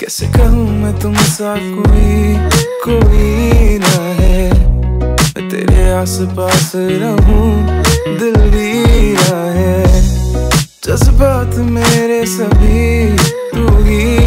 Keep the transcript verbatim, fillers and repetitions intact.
कैसे कहूँ मैं तुमसा कोई कोई ना है, तेरे आस पास रहूँ दिल भी ना है, जज्बात मेरे सभी तू ही